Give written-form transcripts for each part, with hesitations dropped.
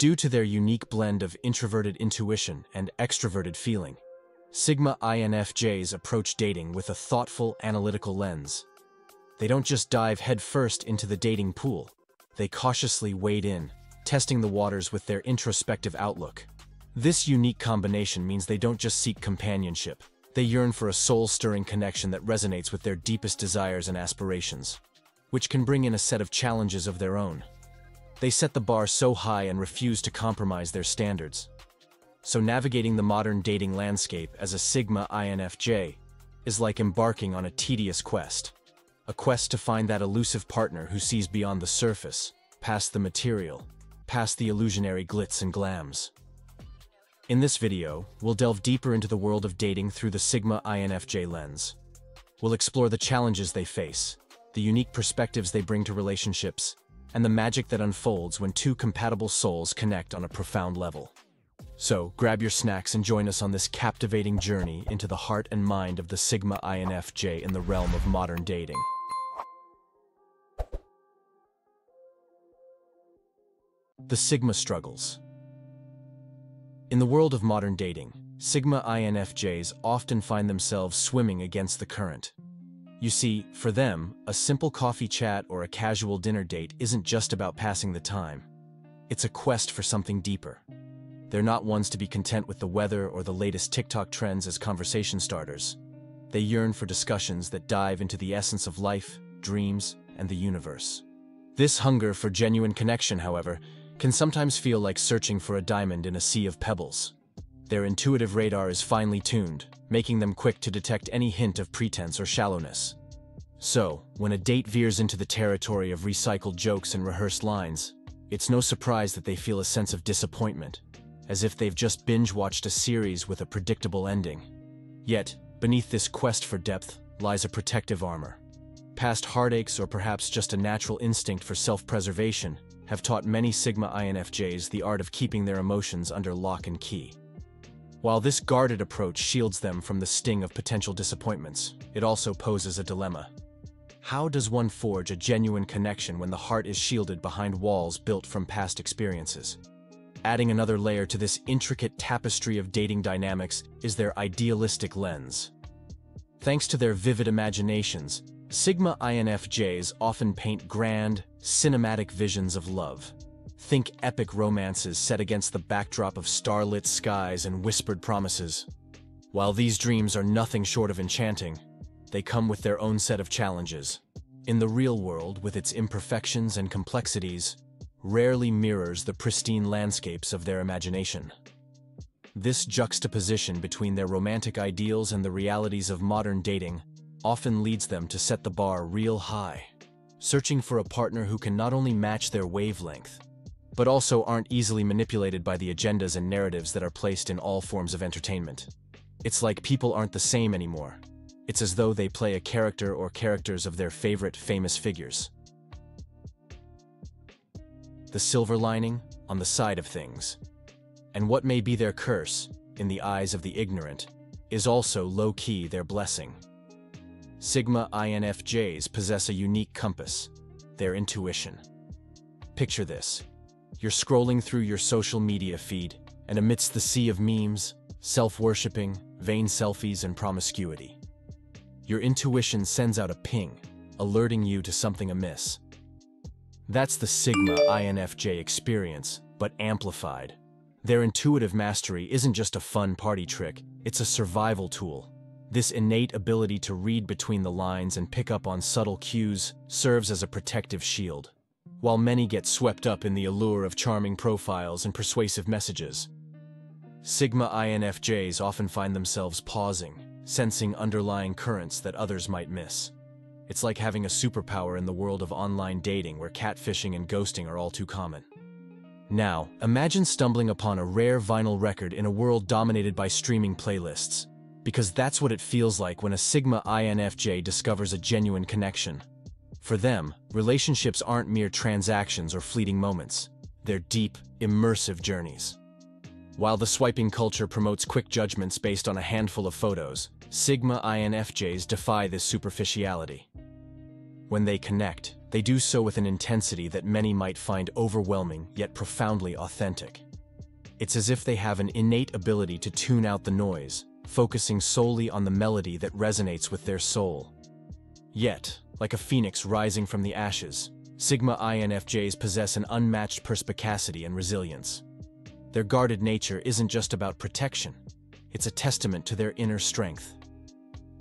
due to their unique blend of introverted intuition and extroverted feeling. Sigma INFJs approach dating with a thoughtful, analytical lens. They don't just dive headfirst into the dating pool. They cautiously wade in, testing the waters with their introspective outlook. This unique combination means they don't just seek companionship. They yearn for a soul-stirring connection that resonates with their deepest desires and aspirations, which can bring in a set of challenges of their own. They set the bar so high and refuse to compromise their standards. So navigating the modern dating landscape as a Sigma INFJ is like embarking on a tedious quest. A quest to find that elusive partner who sees beyond the surface, past the material, past the illusionary glitz and glams. In this video, we'll delve deeper into the world of dating through the Sigma INFJ lens. We'll explore the challenges they face, the unique perspectives they bring to relationships, and the magic that unfolds when two compatible souls connect on a profound level. So, grab your snacks and join us on this captivating journey into the heart and mind of the Sigma INFJ in the realm of modern dating. The Sigma struggles. In the world of modern dating, Sigma INFJs often find themselves swimming against the current. You see, for them, a simple coffee chat or a casual dinner date isn't just about passing the time. It's a quest for something deeper. They're not ones to be content with the weather or the latest TikTok trends as conversation starters. They yearn for discussions that dive into the essence of life, dreams, and the universe. This hunger for genuine connection, however, can sometimes feel like searching for a diamond in a sea of pebbles. Their intuitive radar is finely tuned, making them quick to detect any hint of pretense or shallowness. So, when a date veers into the territory of recycled jokes and rehearsed lines, it's no surprise that they feel a sense of disappointment, as if they've just binge-watched a series with a predictable ending. Yet, beneath this quest for depth lies a protective armor. Past heartaches, or perhaps just a natural instinct for self-preservation, have taught many Sigma INFJs the art of keeping their emotions under lock and key. While this guarded approach shields them from the sting of potential disappointments, it also poses a dilemma. How does one forge a genuine connection when the heart is shielded behind walls built from past experiences? Adding another layer to this intricate tapestry of dating dynamics is their idealistic lens. Thanks to their vivid imaginations, Sigma INFJs often paint grand, cinematic visions of love. Think epic romances set against the backdrop of starlit skies and whispered promises. While these dreams are nothing short of enchanting, they come with their own set of challenges. In the real world, with its imperfections and complexities, rarely mirrors the pristine landscapes of their imagination. This juxtaposition between their romantic ideals and the realities of modern dating often leads them to set the bar real high, searching for a partner who can not only match their wavelength, but also aren't easily manipulated by the agendas and narratives that are placed in all forms of entertainment. It's like people aren't the same anymore. It's as though they play a character or characters of their favorite famous figures. The silver lining on the side of things, and what may be their curse, in the eyes of the ignorant, is also low-key their blessing. Sigma INFJs possess a unique compass, their intuition. Picture this. You're scrolling through your social media feed, and amidst the sea of memes, self-worshipping, vain selfies, and promiscuity, your intuition sends out a ping, alerting you to something amiss. That's the Sigma INFJ experience, but amplified. Their intuitive mastery isn't just a fun party trick, it's a survival tool. This innate ability to read between the lines and pick up on subtle cues serves as a protective shield. While many get swept up in the allure of charming profiles and persuasive messages, Sigma INFJs often find themselves pausing, sensing underlying currents that others might miss. It's like having a superpower in the world of online dating where catfishing and ghosting are all too common. Now, imagine stumbling upon a rare vinyl record in a world dominated by streaming playlists. Because that's what it feels like when a Sigma INFJ discovers a genuine connection. For them, relationships aren't mere transactions or fleeting moments. They're deep, immersive journeys. While the swiping culture promotes quick judgments based on a handful of photos, Sigma INFJs defy this superficiality. When they connect, they do so with an intensity that many might find overwhelming yet profoundly authentic. It's as if they have an innate ability to tune out the noise, focusing solely on the melody that resonates with their soul. Yet, like a phoenix rising from the ashes, Sigma INFJs possess an unmatched perspicacity and resilience. Their guarded nature isn't just about protection, it's a testament to their inner strength.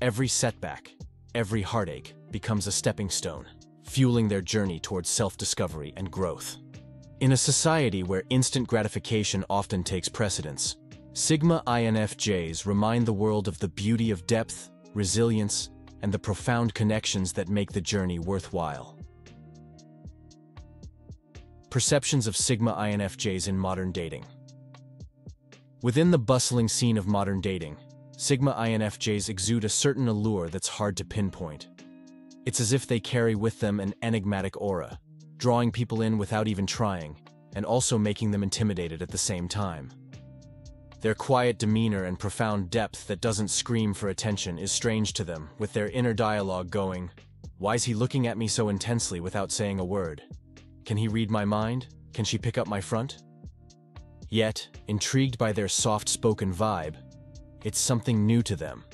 Every setback, every heartache, becomes a stepping stone, fueling their journey towards self-discovery and growth. In a society where instant gratification often takes precedence, Sigma INFJs remind the world of the beauty of depth, resilience, and the profound connections that make the journey worthwhile. Perceptions of Sigma INFJs in modern dating. Within the bustling scene of modern dating, Sigma INFJs exude a certain allure that's hard to pinpoint. It's as if they carry with them an enigmatic aura, drawing people in without even trying, and also making them intimidated at the same time. Their quiet demeanor and profound depth that doesn't scream for attention is strange to them, with their inner dialogue going, "Why's he looking at me so intensely without saying a word? Can he read my mind? Can she pick up my front?" Yet, intrigued by their soft-spoken vibe, it's something new to them.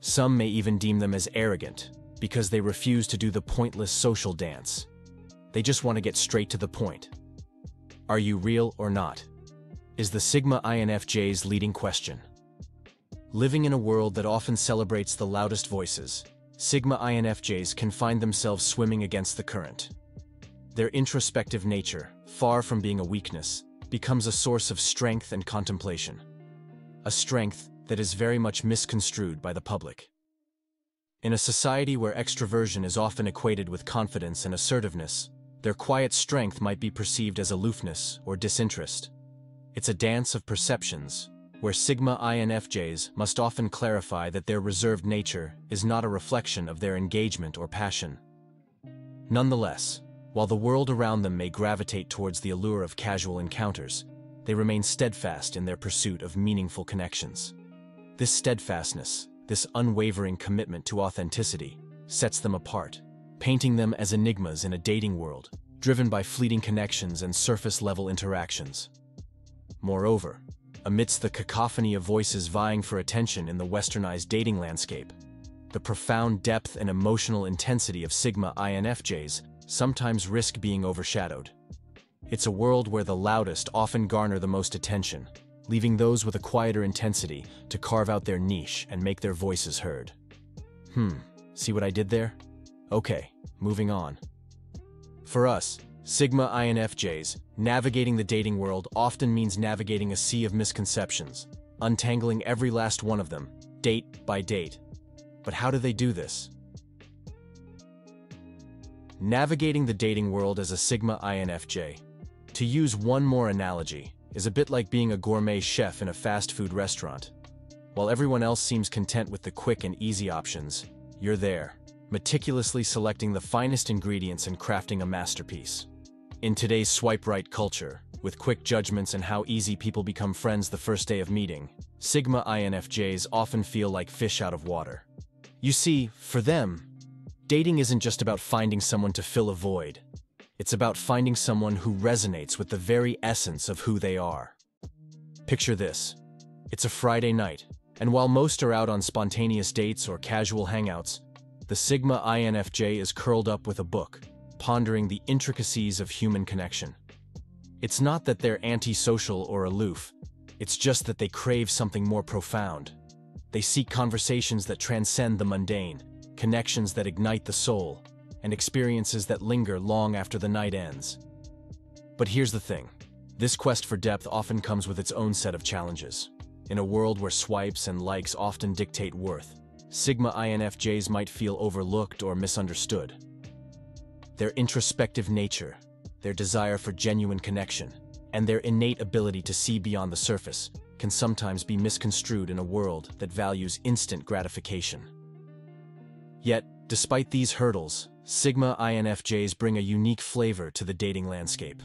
Some may even deem them as arrogant, because they refuse to do the pointless social dance. They just want to get straight to the point. Are you real or not? Is the Sigma INFJ's leading question. Living in a world that often celebrates the loudest voices, Sigma INFJs can find themselves swimming against the current. Their introspective nature, far from being a weakness, becomes a source of strength and contemplation. A strength that is very much misconstrued by the public. In a society where extroversion is often equated with confidence and assertiveness, their quiet strength might be perceived as aloofness or disinterest. It's a dance of perceptions, where Sigma INFJs must often clarify that their reserved nature is not a reflection of their engagement or passion. Nonetheless, while the world around them may gravitate towards the allure of casual encounters, they remain steadfast in their pursuit of meaningful connections. This steadfastness, this unwavering commitment to authenticity, sets them apart, painting them as enigmas in a dating world, driven by fleeting connections and surface-level interactions. Moreover, amidst the cacophony of voices vying for attention in the westernized dating landscape, the profound depth and emotional intensity of Sigma INFJs sometimes risk being overshadowed. It's a world where the loudest often garner the most attention, leaving those with a quieter intensity to carve out their niche and make their voices heard. See what I did there? Okay, moving on. For us, Sigma INFJs, navigating the dating world often means navigating a sea of misconceptions, untangling every last one of them, date by date. But how do they do this? Navigating the dating world as a Sigma INFJ. To use one more analogy, is a bit like being a gourmet chef in a fast food restaurant. While everyone else seems content with the quick and easy options, you're there, meticulously selecting the finest ingredients and crafting a masterpiece. In today's swipe-right culture, with quick judgments and how easy people become friends the first day of meeting, Sigma INFJs often feel like fish out of water. You see, for them, dating isn't just about finding someone to fill a void. It's about finding someone who resonates with the very essence of who they are. Picture this. It's a Friday night, and while most are out on spontaneous dates or casual hangouts, the Sigma INFJ is curled up with a book, pondering the intricacies of human connection. It's not that they're antisocial or aloof, it's just that they crave something more profound. They seek conversations that transcend the mundane, connections that ignite the soul, and experiences that linger long after the night ends. But here's the thing. This quest for depth often comes with its own set of challenges. In a world where swipes and likes often dictate worth, Sigma INFJs might feel overlooked or misunderstood. Their introspective nature, their desire for genuine connection, and their innate ability to see beyond the surface can sometimes be misconstrued in a world that values instant gratification. Yet, despite these hurdles, Sigma INFJs bring a unique flavor to the dating landscape.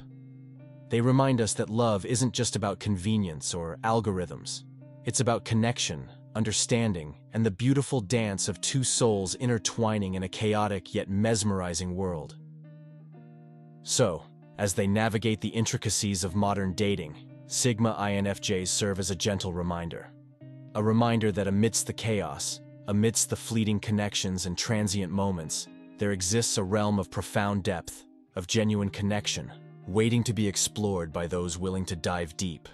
They remind us that love isn't just about convenience or algorithms. It's about connection, understanding, and the beautiful dance of two souls intertwining in a chaotic yet mesmerizing world. So, as they navigate the intricacies of modern dating, Sigma INFJs serve as a gentle reminder. A reminder that amidst the chaos, amidst the fleeting connections and transient moments, there exists a realm of profound depth, of genuine connection, waiting to be explored by those willing to dive deep.